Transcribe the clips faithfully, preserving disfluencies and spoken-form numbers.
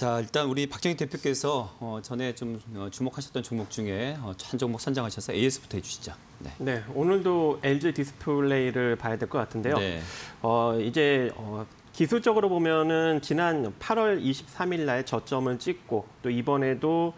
자, 일단 우리 박정식 대표께서 어, 전에 좀 주목하셨던 종목 중에 한 종목 선정하셔서 에이에스부터 해주시죠. 네. 네, 오늘도 엘지디스플레이를 봐야 될 것 같은데요. 네. 어, 이제 어, 기술적으로 보면은 지난 팔월 이십삼일 날 저점을 찍고 또 이번에도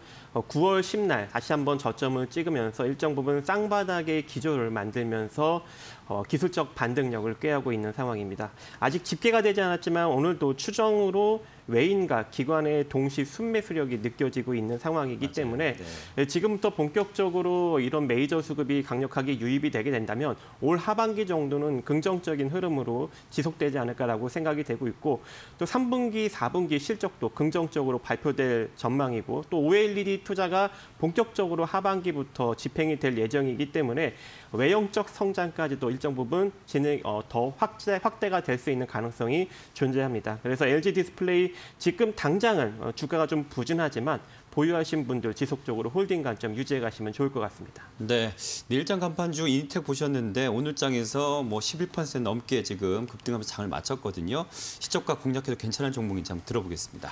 구월 십 일 날 다시 한번 저점을 찍으면서 일정 부분 쌍바닥의 기조를 만들면서 어, 기술적 반등력을 꾀하고 있는 상황입니다. 아직 집계가 되지 않았지만 오늘도 추정으로 외인과 기관의 동시 순매수력이 느껴지고 있는 상황이기 맞아요. 때문에 네. 지금부터 본격적으로 이런 메이저 수급이 강력하게 유입이 되게 된다면 올 하반기 정도는 긍정적인 흐름으로 지속되지 않을까라고 생각이 되고 있고 또 삼분기, 사분기 실적도 긍정적으로 발표될 전망이고 또 오엘이디 투자가 본격적으로 하반기부터 집행이 될 예정이기 때문에 외형적 성장까지도 일정 부분 진행 어, 더 확대, 확대가 될 수 있는 가능성이 존재합니다. 그래서 엘지디스플레이 지금 당장은 주가가 좀 부진하지만 보유하신 분들 지속적으로 홀딩 관점 유지해 가시면 좋을 것 같습니다. 네, 내일장 간판주 이니텍 보셨는데 오늘장에서 뭐 십일 퍼센트 넘게 지금 급등하면서 장을 마쳤거든요. 시초가 공략해도 괜찮은 종목인지 한번 들어보겠습니다.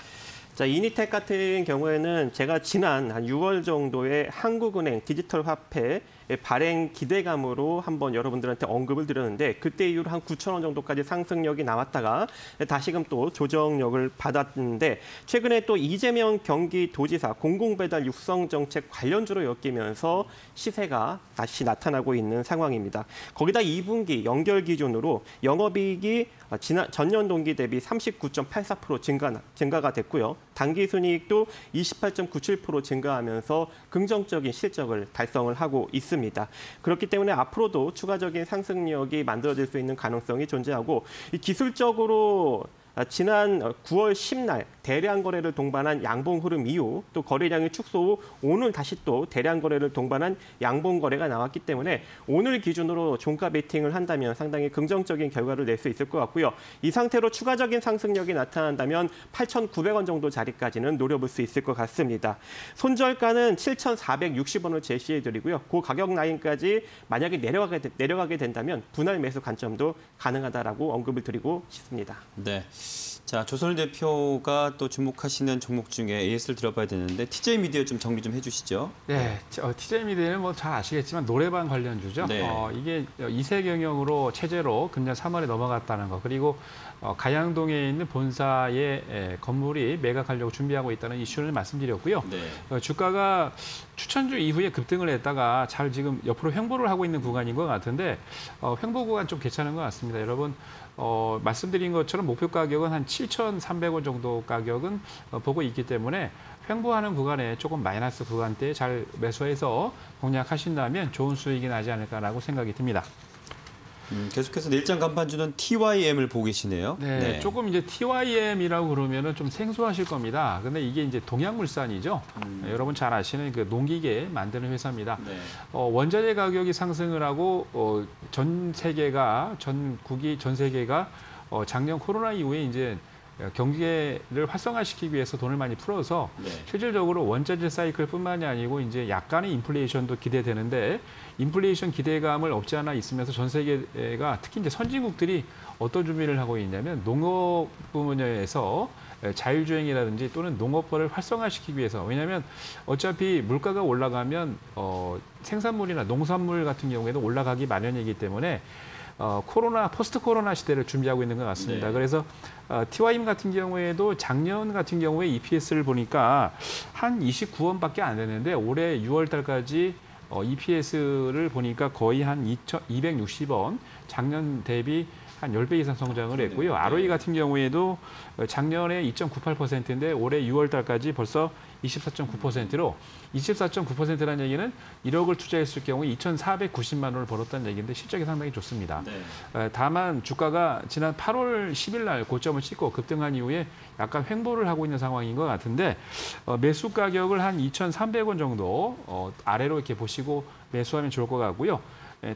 자, 이니텍 같은 경우에는 제가 지난 한 유월 정도에 한국은행 디지털 화폐 발행 기대감으로 한번 여러분들한테 언급을 드렸는데 그때 이후로 한 구천 원 정도까지 상승력이 나왔다가 다시금 또 조정력을 받았는데 최근에 또 이재명 경기도지사 공공배달 육성 정책 관련주로 엮이면서 시세가 다시 나타나고 있는 상황입니다. 거기다 이분기 연결 기준으로 영업이익이 지난 전년 동기 대비 삼십구 점 팔사 퍼센트 증가, 증가가 됐고요. 단기 순이익도 이십팔 점 구칠 퍼센트 증가하면서 긍정적인 실적을 달성을 하고 있습니다. 그렇기 때문에 앞으로도 추가적인 상승력이 만들어질 수 있는 가능성이 존재하고 이 기술적으로 지난 구월 십 일 날 대량 거래를 동반한 양봉 흐름 이후 또 거래량이 축소 후 오늘 다시 또 대량 거래를 동반한 양봉 거래가 나왔기 때문에 오늘 기준으로 종가 베팅을 한다면 상당히 긍정적인 결과를 낼 수 있을 것 같고요. 이 상태로 추가적인 상승력이 나타난다면 팔천구백 원 정도 자리까지는 노려볼 수 있을 것 같습니다. 손절가는 칠천사백육십 원을 제시해드리고요. 그 가격 라인까지 만약에 내려가게, 내려가게 된다면 분할 매수 관점도 가능하다라고 언급을 드리고 싶습니다. 네. 자, 조선일 대표가 또 주목하시는 종목 중에 에이에스를 들어봐야 되는데 티제이 미디어 좀 정리 좀 해주시죠. 네, 어, 티제이 미디어는 뭐 잘 아시겠지만 노래방 관련주죠. 네. 어, 이게 이세 경영으로 체제로 금년 삼월에 넘어갔다는 거 그리고 어, 가양동에 있는 본사의 에, 건물이 매각하려고 준비하고 있다는 이슈를 말씀드렸고요. 네. 어, 주가가 추천주 이후에 급등을 했다가 잘 지금 옆으로 횡보를 하고 있는 구간인 것 같은데 어, 횡보 구간 좀 괜찮은 것 같습니다. 여러분. 어, 말씀드린 것처럼 목표 가격은 한 칠천삼백 원 정도 가격은 어, 보고 있기 때문에 횡보하는 구간에 조금 마이너스 구간대에 잘 매수해서 공략하신다면 좋은 수익이 나지 않을까라고 생각이 듭니다. 음, 계속해서 내일장 간판주는 티와이엠을 보고 계시네요. 네, 네. 조금 이제 티와이엠이라고 그러면은 좀 생소하실 겁니다. 근데 이게 이제 동양물산이죠. 음. 여러분 잘 아시는 그 농기계 만드는 회사입니다. 네. 어, 원자재 가격이 상승을 하고 어, 전 세계가 전국이 전 세계가 어, 작년 코로나 이후에 이제 경제를 활성화시키기 위해서 돈을 많이 풀어서 네. 실질적으로 원자재 사이클뿐만이 아니고 이제 약간의 인플레이션도 기대되는데 인플레이션 기대감을 없지 않아 있으면서 전 세계가 특히 이제 선진국들이 어떤 준비를 하고 있냐면 농업 분야에서 자율주행이라든지 또는 농업화를 활성화시키기 위해서 왜냐하면 어차피 물가가 올라가면 어, 생산물이나 농산물 같은 경우에도 올라가기 마련이기 때문에 어, 코로나, 포스트 코로나 시대를 준비하고 있는 것 같습니다. 네. 그래서 어, 티와이엠 같은 경우에도 작년 같은 경우에 이피에스를 보니까 한 이십구 원밖에 안 됐는데 올해 유월 달까지 어, 이피에스를 보니까 거의 한 이백육십 원, 작년 대비 한 십 배 이상 성장을 했고요. 네. 알오이 같은 경우에도 작년에 이 점 구팔 퍼센트인데 올해 유월 달까지 벌써 이십사 점 구 퍼센트로 이십사 점 구 퍼센트라는 얘기는 일억을 투자했을 경우 이천사백구십만 원을 벌었다는 얘기인데 실적이 상당히 좋습니다. 네. 다만 주가가 지난 팔월 십 일 날 고점을 찍고 급등한 이후에 약간 횡보를 하고 있는 상황인 것 같은데 매수 가격을 한 이천삼백 원 정도 아래로 이렇게 보시고 매수하면 좋을 것 같고요.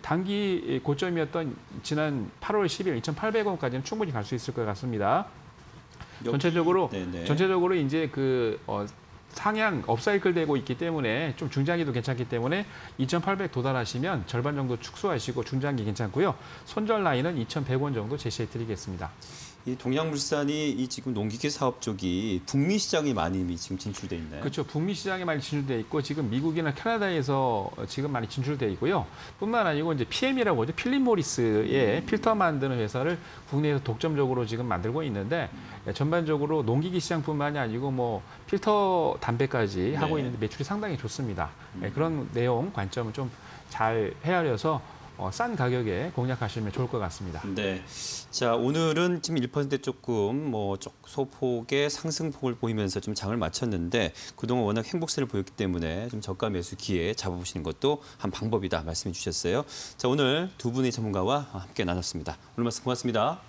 단기 고점이었던 지난 팔월 십 일 이천팔백 원까지는 충분히 갈 수 있을 것 같습니다. 여기, 전체적으로 네네. 전체적으로 이제 그 어, 상향 업사이클 되고 있기 때문에 좀 중장기도 괜찮기 때문에 이천팔백 도달하시면 절반 정도 축소하시고 중장기 괜찮고요. 손절 라인은 이천백 원 정도 제시해 드리겠습니다. 이 동양물산이 이 지금 농기계 사업 쪽이 북미 시장이 많이 지금 진출돼 있나요? 그렇죠. 북미 시장에 많이 진출돼 있고 지금 미국이나 캐나다에서 지금 많이 진출돼 있고요. 뿐만 아니고 이제 피엠이라고 하죠. 필립 모리스의 음. 필터 만드는 회사를 국내에서 독점적으로 지금 만들고 있는데 전반적으로 농기계 시장뿐만이 아니고 뭐 필터 담배까지 네. 하고 있는데 매출이 상당히 좋습니다. 음. 네, 그런 내용 관점을 좀 잘 헤아려서 어, 싼 가격에 공략하시면 좋을 것 같습니다. 네. 자, 오늘은 지금 일 퍼센트 조금 뭐 소폭의 상승폭을 보이면서 좀 장을 마쳤는데 그동안 워낙 행복세를 보였기 때문에 좀 저가 매수 기회 잡아보시는 것도 한 방법이다 말씀해 주셨어요. 자, 오늘 두 분의 전문가와 함께 나눴습니다. 오늘 말씀 고맙습니다.